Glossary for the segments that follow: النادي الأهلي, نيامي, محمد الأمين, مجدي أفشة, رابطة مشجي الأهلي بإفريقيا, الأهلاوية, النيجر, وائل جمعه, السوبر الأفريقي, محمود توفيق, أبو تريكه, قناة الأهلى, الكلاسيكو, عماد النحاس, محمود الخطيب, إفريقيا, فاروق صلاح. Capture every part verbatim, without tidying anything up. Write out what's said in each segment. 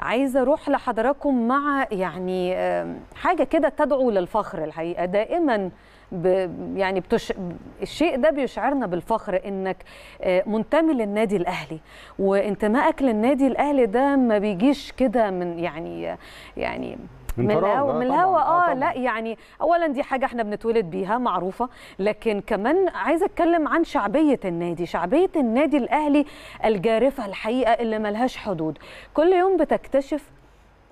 عايزه اروح لحضراتكم مع يعني حاجه كده تدعو للفخر. الحقيقه دائما ب يعني بتش... الشيء ده بيشعرنا بالفخر انك منتمي للنادي الاهلي، وانتمائك للنادي الاهلي ده ما بيجيش كده من يعني يعني من الهوا من الهوا اه لا يعني اولا دي حاجه احنا بنتولد بيها معروفه، لكن كمان عايزه اتكلم عن شعبيه النادي، شعبيه النادي الاهلي الجارفه الحقيقه اللي ملهاش حدود. كل يوم بتكتشف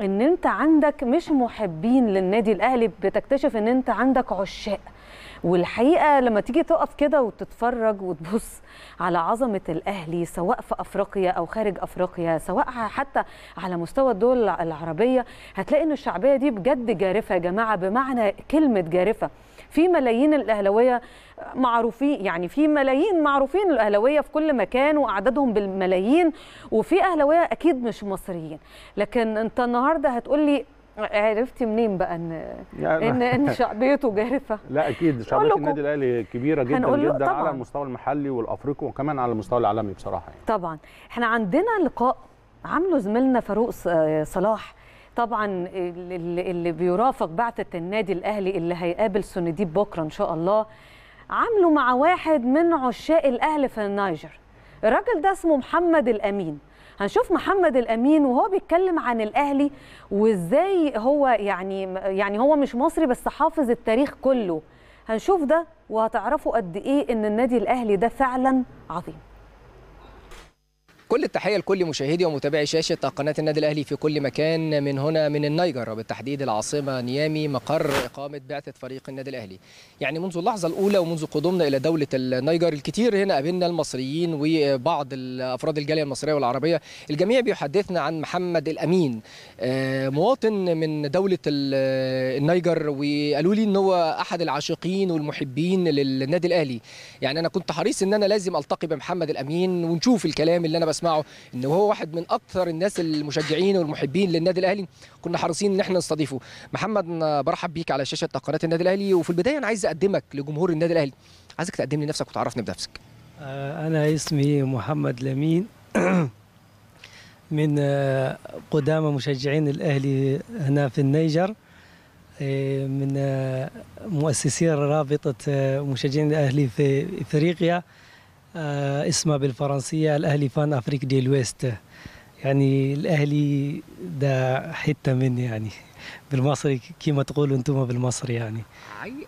ان انت عندك مش محبين للنادي الاهلي، بتكتشف ان انت عندك عشاق. والحقيقه لما تيجي تقف كده وتتفرج وتبص على عظمه الاهلي سواء في افريقيا او خارج افريقيا، سواء حتى على مستوى الدول العربيه، هتلاقي ان الشعبيه دي بجد جارفه يا جماعه، بمعنى كلمه جارفه. في ملايين الاهلاويه معروفين، يعني في ملايين معروفين الاهلاويه في كل مكان واعدادهم بالملايين، وفي اهلاويه اكيد مش مصريين. لكن انت النهارده هتقول لي عرفتي منين بقى ان يعني ان, إن شعبيته جارفه؟ لا اكيد شعبيه النادي الاهلي كبيره جدا جدا على المستوى المحلي والافريقي وكمان على المستوى العالمي بصراحه يعني. طبعا احنا عندنا لقاء عامله زميلنا فاروق صلاح، طبعا اللي بيرافق بعثه النادي الاهلي اللي هيقابل سونديب بكره ان شاء الله، عامله مع واحد من عشاق الاهلي في النيجر. الراجل ده اسمه محمد الامين. هنشوف محمد الأمين وهو بيتكلم عن الأهلي وإزاي هو يعني يعني هو مش مصري بس حافظ التاريخ كله. هنشوف ده وهتعرفوا قد إيه إن النادي الأهلي ده فعلا عظيم. كل التحية لكل مشاهدي ومتابعي شاشة قناة النادي الأهلي في كل مكان، من هنا من النيجر وبالتحديد العاصمة نيامي مقر إقامة بعثة فريق النادي الأهلي. يعني منذ اللحظة الأولى ومنذ قدومنا إلى دولة النيجر الكثير هنا قابلنا المصريين وبعض أفراد الجالية المصرية والعربية، الجميع بيحدثنا عن محمد الأمين، مواطن من دولة النيجر، وقالوا لي إن هو أحد العاشقين والمحبين للنادي الأهلي. يعني أنا كنت حريص إن أنا لازم ألتقي بمحمد الأمين ونشوف الكلام اللي أنا اسمعه، ان هو واحد من اكثر الناس المشجعين والمحبين للنادي الاهلي، كنا حريصين ان احنا نستضيفه. محمد برحب بيك على شاشه قناه النادي الاهلي، وفي البدايه انا عايز اقدمك لجمهور النادي الاهلي، عايزك تقدم لي نفسك وتعرفني بنفسك. انا اسمي محمد الامين من قدامى مشجعين الاهلي هنا في النيجر، من مؤسسي رابطه مشجعين الاهلي في افريقيا، اسمه بالفرنسية الأهلي فان أفريك دي الويست. يعني الأهلي ده حتة مني يعني بالمصري كما تقولوا انتم بالمصري يعني.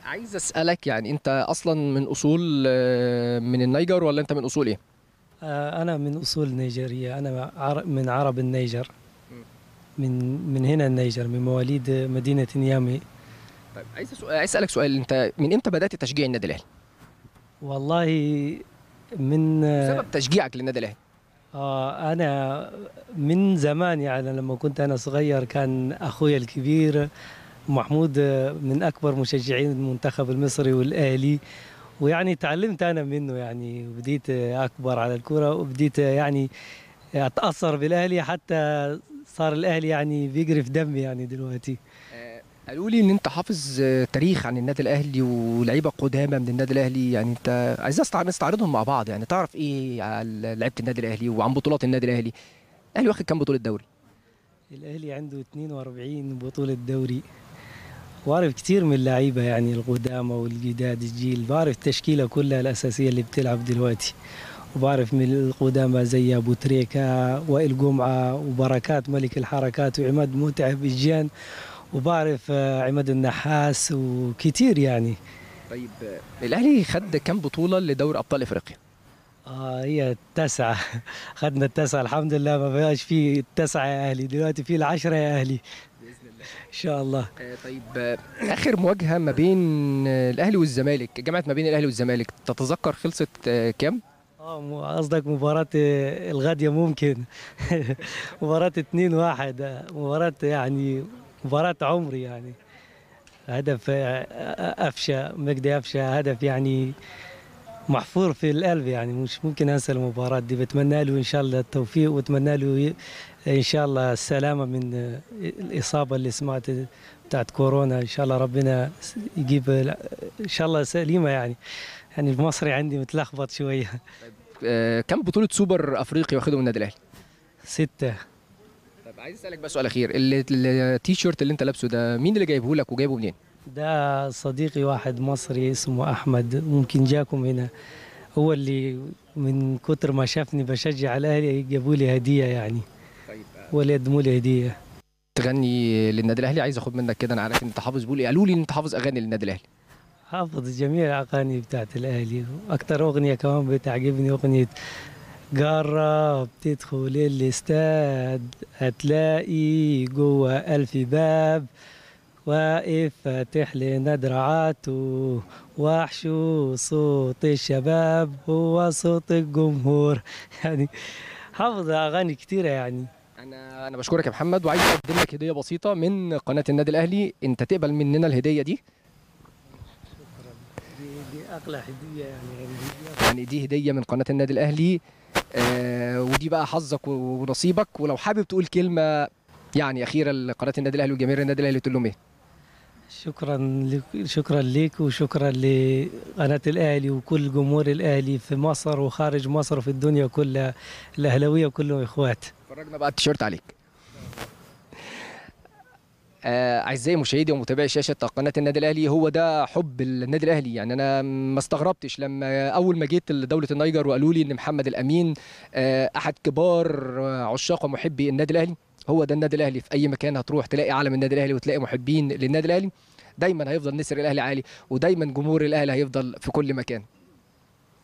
عايز أسألك، يعني أنت أصلا من أصول من النيجر ولا أنت من أصول إيه؟ أنا من أصول نيجيرية، أنا من عرب النيجر، من من هنا النيجر، من مواليد مدينة نيامي. طيب عايز أسألك سؤال، أنت من إمتى بدأت تشجيع النادي الأهلي؟ والله من سبب تشجيعك للنادي الاهلي؟ اه انا من زمان، يعني لما كنت انا صغير كان اخويا الكبير محمود من اكبر مشجعين المنتخب المصري والاهلي، ويعني تعلمت انا منه يعني، وبديت اكبر على الكره وبديت يعني اتاثر بالاهلي، حتى صار الاهلي يعني بيجري في دمي يعني دلوقتي. قالوا لي ان انت حافظ تاريخ عن النادي الاهلي ولاعيبه قدامى من النادي الاهلي، يعني انت عايز نستعرضهم مع بعض، يعني تعرف ايه على لعيبه النادي الاهلي وعن بطولات النادي الاهلي. الاهلي واخد كام بطوله دوري؟ الاهلي عنده اثنين وأربعين بطوله دوري، وعارف كتير من اللعيبه يعني القدامى والجداد الجيل، بعرف التشكيله كلها الاساسيه اللي بتلعب دلوقتي، وبعرف من القدامى زي ابو تريكه وائل جمعه وبركات ملك الحركات وعماد متعب الجان، وبعرف عماد النحاس وكتير يعني. طيب الاهلي خد كم بطوله لدوري ابطال افريقيا؟ اه هي التسعه، خدنا التسعه الحمد لله، ما بقاش في التسعه يا اهلي، دلوقتي في العشره يا اهلي باذن الله ان شاء الله. آه طيب اخر مواجهه ما بين الاهلي والزمالك، جامعه ما بين الاهلي والزمالك، تتذكر خلصت آه كام؟ اه قصدك مباراة الغادية؟ ممكن مباراة اتنين واحد، مباراة يعني مباراة عمري يعني، هدف أفشة مجدي أفشة، هدف يعني محفور في القلب يعني، مش ممكن أنسى المباراة دي. بتمنى له إن شاء الله التوفيق، وأتمنى له إن شاء الله السلامة من الإصابة اللي سمعت بتاعت كورونا، إن شاء الله ربنا يجيب إن شاء الله سليمة يعني. يعني المصري عندي متلخبط شوية. كم بطولة سوبر أفريقي واخدهم النادي الأهلي؟ ستة. طب عايز اسالك بس سؤال اخير، التيشيرت اللي انت لابسه ده مين اللي جايبه لك وجايبه منين؟ ده صديقي واحد مصري اسمه احمد، ممكن جاكم هنا، هو اللي من كتر ما شافني بشجع الاهلي جابوا لي هديه يعني. طيب ولا يقدموا لي هديه. تغني للنادي الاهلي؟ عايز اخد منك كده، انا عارف انت حافظ، بقول قالوا لي انت حافظ اغاني للنادي الاهلي. حافظ جميع الاغاني بتاعت الاهلي، واكثر اغنيه كمان بتعجبني اغنيه جرب تدخل الاستاد هتلاقي جوه ألف باب واقف فاتح لنا دراعاته وحشو صوت الشباب هو صوت الجمهور. يعني حافظ اغاني كتيره يعني. انا انا بشكرك يا محمد، وعايز اقدم لك هديه بسيطه من قناه النادي الاهلي، انت تقبل مننا الهديه دي؟ شكرا، دي, دي اغلى هديه يعني، يعني دي هديه من قناه النادي الاهلي، آه ودي بقى حظك ونصيبك، ولو حابب تقول كلمه يعني اخيره لقناه النادي الاهلي وجماهير النادي الاهلي تقول لهم ايه؟ شكرا لك، شكرا ليك وشكرا لقناه الاهلي وكل جمهور الاهلي في مصر وخارج مصر وفي الدنيا كلها، الاهلاويه كلهم اخوات. فرجنا بقى التيشيرت عليك. آه اعزائي مشاهدي ومتابعي شاشه قناه النادي الاهلي، هو ده حب النادي الاهلي، يعني انا ما استغربتش لما اول ما جيت لدوله النيجر وقالوا لي ان محمد الامين آه احد كبار عشاق ومحبي النادي الاهلي. هو ده النادي الاهلي، في اي مكان هتروح تلاقي علم النادي الاهلي وتلاقي محبين للنادي الاهلي، دايما هيفضل نسر الاهلي عالي، ودايما جمهور الاهلي هيفضل في كل مكان.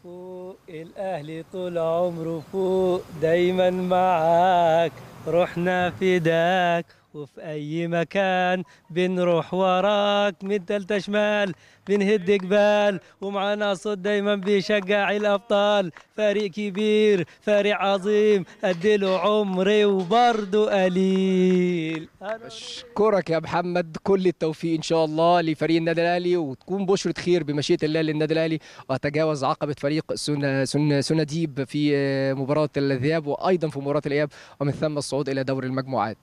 فوق الاهلي طول عمره فوق، دايما معاك روحنا فداك، وفي اي مكان بنروح وراك، من تالتة شمال بنهد جبال، ومعانا صوت دايما بيشجع الابطال، فريق كبير فريق عظيم اديله عمري وبرضه قليل. اشكرك يا محمد، كل التوفيق ان شاء الله لفريق النادي الاهلي، وتكون بشرة خير بمشيئة الله للنادي الاهلي، واتجاوز عقبة فريق سن سن سناديب في مباراة الذهاب وايضا في مباراة الاياب، ومن ثم الصعود الى دور المجموعات.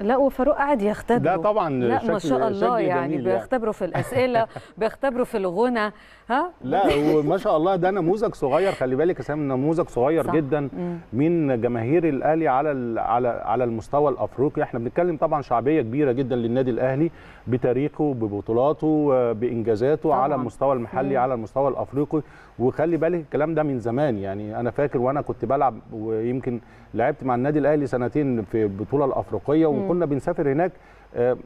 لا وفاروق قاعد يختبره، لا طبعا، لا ما شاء الله يعني بيختبره يعني. في الاسئله بيختبره في الغنى، ها لا وما شاء الله ده نموذج صغير، خلي بالك يا سامي، نموذج صغير صح. جدا مم. من جماهير الاهلي على على على المستوى الافريقي. احنا بنتكلم طبعا شعبيه كبيره جدا للنادي الاهلي بتاريخه ببطولاته بانجازاته طبعاً. على المستوى المحلي مم. على المستوى الافريقي، وخلي بالك الكلام ده من زمان يعني. انا فاكر وانا كنت بلعب، ويمكن لعبت مع النادي الاهلي سنتين في البطوله الافريقيه، وكنا بنسافر هناك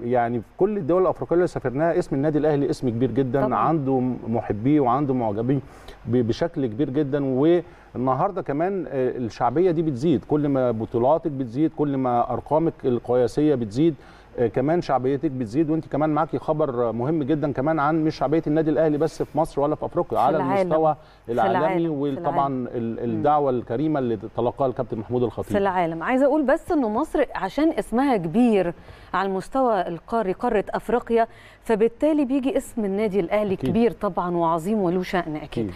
يعني في كل الدول الافريقيه اللي سافرناها اسم النادي الاهلي اسم كبير جدا طبعا. عنده محبيه وعنده معجبين بشكل كبير جدا، والنهارده كمان الشعبيه دي بتزيد، كل ما بطولاتك بتزيد، كل ما ارقامك القياسيه بتزيد، كمان شعبيتك بتزيد. وانت كمان معاكي خبر مهم جدا كمان عن مش شعبيه النادي الاهلي بس في مصر ولا في افريقيا، على المستوى العالمي، وطبعا الدعوه الكريمه اللي تلقاها الكابتن محمود الخطيب في العالم. عايزه اقول بس انه مصر عشان اسمها كبير على المستوى القاري، قاره افريقيا، فبالتالي بيجي اسم النادي الاهلي كبير طبعا وعظيم وله شأن اكيد.